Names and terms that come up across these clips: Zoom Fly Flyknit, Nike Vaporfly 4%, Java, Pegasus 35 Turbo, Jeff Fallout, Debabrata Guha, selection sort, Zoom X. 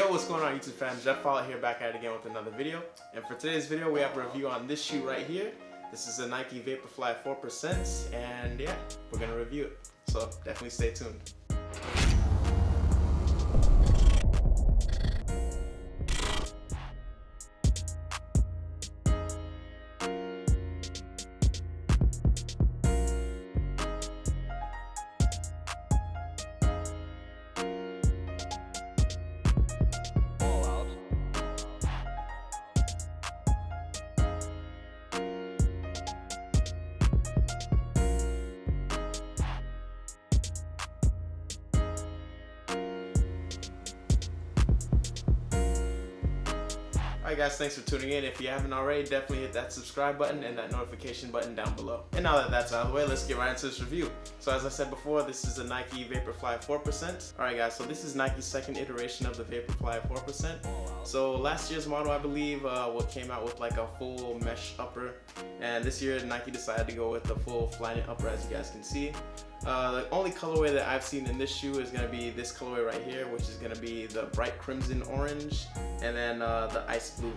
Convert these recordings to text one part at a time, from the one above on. Yo, what's going on YouTube fans? Jeff Fallout here, back at it again with another video. And for today's video, we have a review on this shoe right here. This is a Nike Vaporfly 4%, and yeah, we're gonna review it. So definitely stay tuned. Alright guys, thanks for tuning in. If you haven't already, definitely hit that subscribe button and that notification button down below. And now that that's out of the way, let's get right into this review. So as I said before, this is a Nike Vaporfly 4%. Alright guys, so this is Nike's second iteration of the Vaporfly 4%. So last year's model, I believe, what came out with like a full mesh upper. And this year, Nike decided to go with the full Flyknit upper, as you guys can see. The only colorway that I've seen in this shoe is going to be this colorway right here, which is going to be the bright crimson orange and then the ice blue.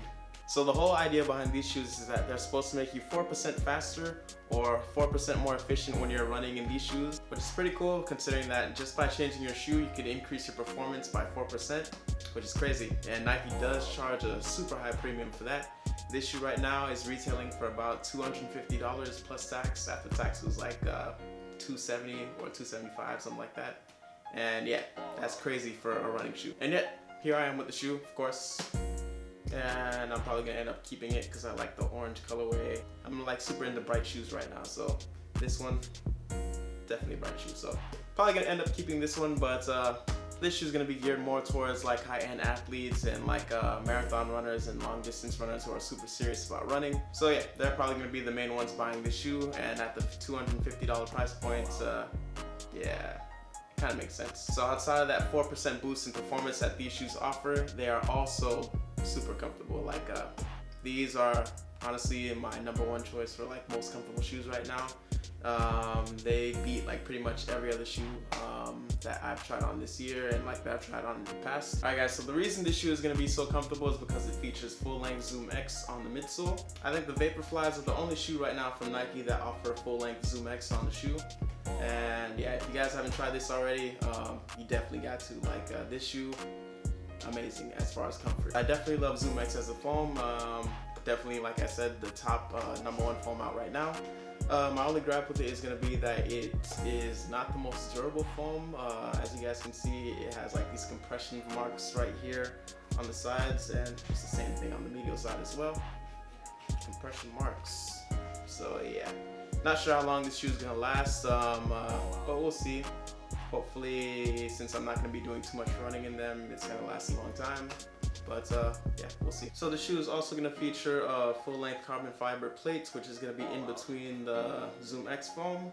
So the whole idea behind these shoes is that they're supposed to make you 4% faster or 4% more efficient when you're running in these shoes, which is pretty cool considering that just by changing your shoe you can increase your performance by 4%, which is crazy, and Nike does charge a super high premium for that. This shoe right now is retailing for about $250 plus tax. After tax it was like $270 or $275, something like that. And yeah, that's crazy for a running shoe. And yet, here I am with the shoe, of course. And I'm probably gonna end up keeping it because I like the orange colorway. I'm like super into bright shoes right now, so this one, definitely a bright shoe. So probably gonna end up keeping this one, but this shoe is gonna be geared more towards like high-end athletes and like marathon runners and long-distance runners who are super serious about running. So yeah, they're probably gonna be the main ones buying this shoe, and at the $250 price point, yeah, kind of makes sense. So outside of that 4% boost in performance that these shoes offer, they are also super comfortable. Like these are honestly my #1 choice for like most comfortable shoes right now. They beat like pretty much every other shoe that I've tried on this year and like that I've tried on in the past. Alright guys, so the reason this shoe is going to be so comfortable is because it features full-length Zoom X on the midsole. I think the Vaporflies are the only shoe right now from Nike that offer full-length Zoom X on the shoe. And yeah, if you guys haven't tried this already, you definitely got to. Like this shoe, amazing as far as comfort. I definitely love Zoom X as a foam. Definitely, like I said, the top #1 foam out right now. My only gripe with it is going to be that it is not the most durable foam. As you guys can see, it has like these compression marks right here on the sides, and it's the same thing on the medial side as well. Compression marks. So yeah, not sure how long this shoe is going to last, but we'll see. Hopefully, since I'm not going to be doing too much running in them, it's going to last a long time. But yeah, we'll see. So the shoe is also going to feature full-length carbon fiber plates, which is going to be in between the Zoom X foam,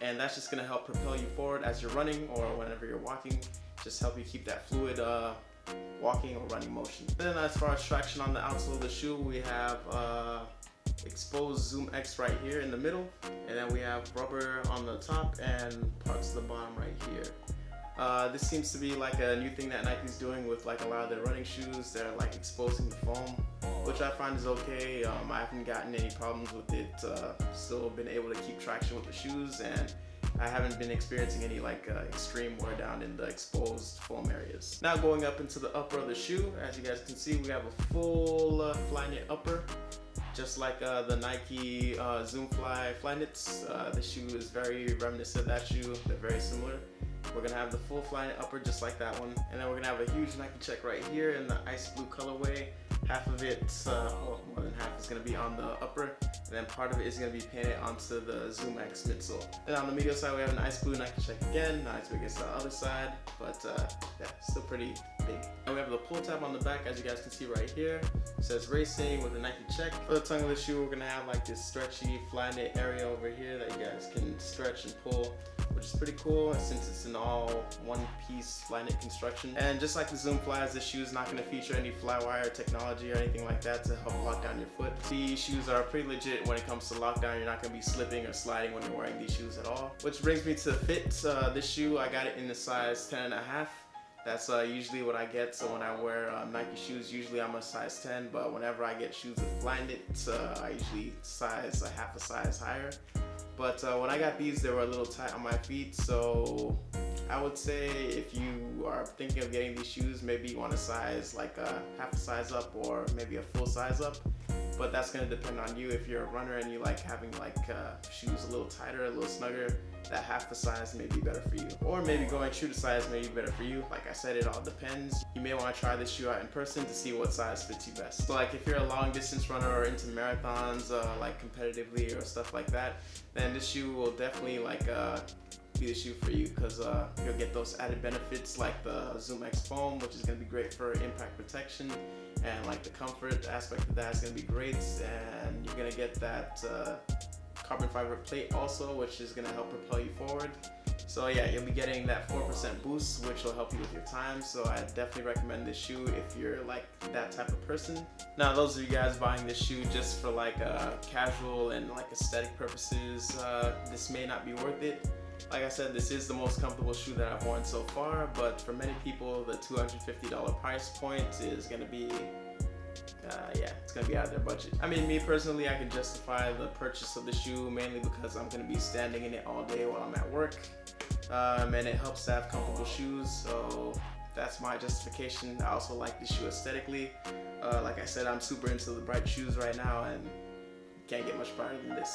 and that's just going to help propel you forward as you're running or whenever you're walking, just help you keep that fluid walking or running motion. Then as far as traction on the outsole of the shoe, we have exposed Zoom X right here in the middle, and then we have rubber on the top and parts of the bottom right here. This seems to be like a new thing that Nike's doing with like a lot of their running shoes. They're like exposing the foam, which I find is okay. I haven't gotten any problems with it. Still been able to keep traction with the shoes, and I haven't been experiencing any like extreme wear down in the exposed foam areas. Now going up into the upper of the shoe, as you guys can see, we have a full Flyknit upper. Just like the Nike Zoom Fly Flyknits, the shoe is very reminiscent of that shoe. They're very similar. We're gonna have the full Flyknit upper just like that one, and then we're gonna have a huge Nike check right here in the ice blue colorway. Half of it, well, more than half, is gonna be on the upper, and then part of it is gonna be painted onto the Zoom X midsole. Then on the medial side, we have an ice blue Nike check again, not as big as the other side, but yeah, still pretty big. And we have the pull tab on the back, as you guys can see right here. It says racing with a Nike check. For the tongue of the shoe, we're gonna have like this stretchy Flyknit area over here that you guys can stretch and pull, which is pretty cool since it's an all one-piece Flyknit construction. And just like the Zoom Flies, this shoe is not going to feature any flywire technology or anything like that to help lock down your foot. These shoes are pretty legit when it comes to lockdown. You're not going to be slipping or sliding when you're wearing these shoes at all. Which brings me to the fit. This shoe, I got it in the size 10.5. That's usually what I get. So when I wear Nike shoes, usually I'm a size 10, but whenever I get shoes with Flyknit, I usually size a half a size higher. But when I got these, they were a little tight on my feet, so I would say if you are thinking of getting these shoes, maybe you want to size like a half a size up or maybe a full size up. But that's going to depend on you. If you're a runner and you like having like shoes a little tighter, a little snugger, that half a size may be better for you. Or maybe going true to size may be better for you. Like I said, it all depends. You may want to try this shoe out in person to see what size fits you best. So like if you're a long distance runner or into marathons like competitively or stuff like that, then this shoe will definitely like be the shoe for you, because you'll get those added benefits like the Zoom X foam, which is going to be great for impact protection, and like the comfort aspect of that is going to be great, and you're going to get that carbon fiber plate also, which is going to help propel you forward. So yeah, you'll be getting that 4% boost, which will help you with your time. So I definitely recommend this shoe if you're like that type of person. Now, those of you guys buying this shoe just for like casual and like aesthetic purposes, this may not be worth it. Like I said, this is the most comfortable shoe that I've worn so far, but for many people, the $250 price point is going to be, yeah, it's going to be out of their budget. I mean, me personally, I can justify the purchase of the shoe mainly because I'm going to be standing in it all day while I'm at work, and it helps to have comfortable shoes, so that's my justification. I also like this shoe aesthetically. Like I said, I'm super into the bright shoes right now, and can't get much brighter than this.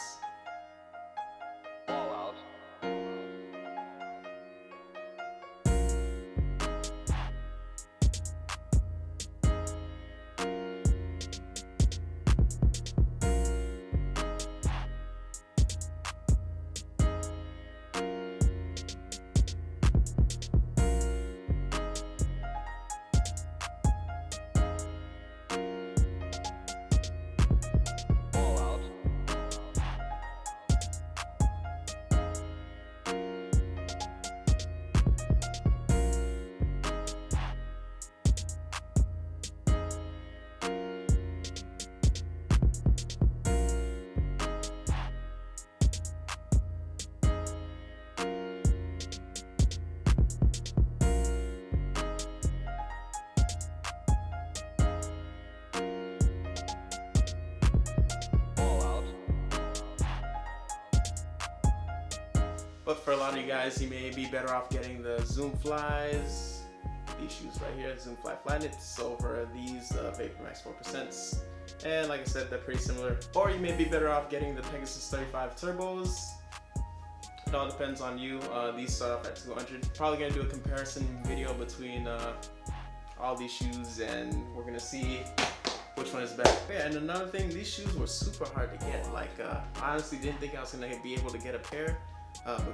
But for a lot of you guys, you may be better off getting the Zoom Flies, these shoes right here, Zoom Fly Flyknits, over these Vaporfly 4%. And like I said, they're pretty similar. Or you may be better off getting the Pegasus 35 Turbos. It all depends on you. These start off at $200. Probably gonna do a comparison video between all these shoes, and we're gonna see which one is better. Yeah, and another thing, these shoes were super hard to get. Like, I honestly didn't think I was gonna be able to get a pair.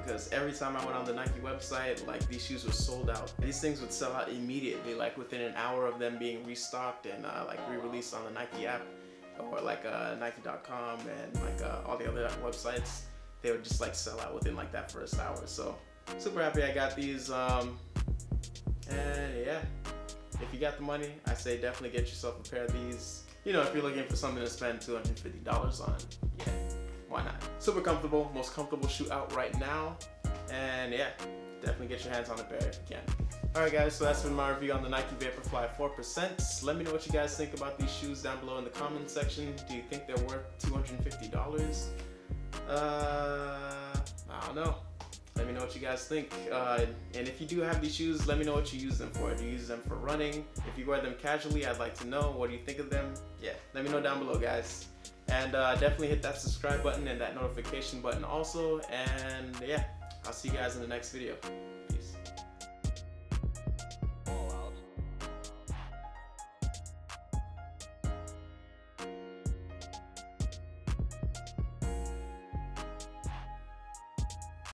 Because every time I went on the Nike website, like, these shoes were sold out. These things would sell out immediately, like within an hour of them being restocked and like re-released on the Nike app or like Nike.com and like all the other websites. They would just like sell out within like that first hour. So super happy I got these. And yeah, if you got the money, I say definitely get yourself a pair of these. You know, if you're looking for something to spend $250 on, yeah. Why not? Super comfortable, most comfortable shoe out right now. And yeah, definitely get your hands on a pair if you can. Alright guys, so that's been my review on the Nike Vaporfly 4%. Let me know what you guys think about these shoes down below in the comments section. Do you think they're worth $250? I don't know. Let me know what you guys think. And if you do have these shoes, let me know what you use them for. Do you use them for running? If you wear them casually, I'd like to know. What do you think of them? Yeah, let me know down below, guys. And definitely hit that subscribe button and that notification button also. And yeah, I'll see you guys in the next video.